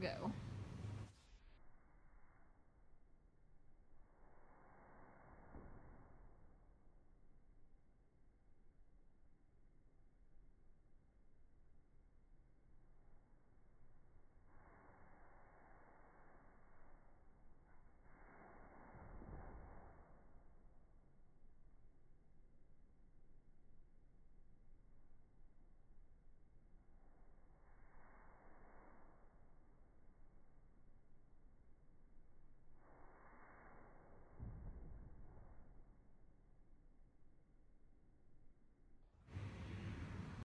go.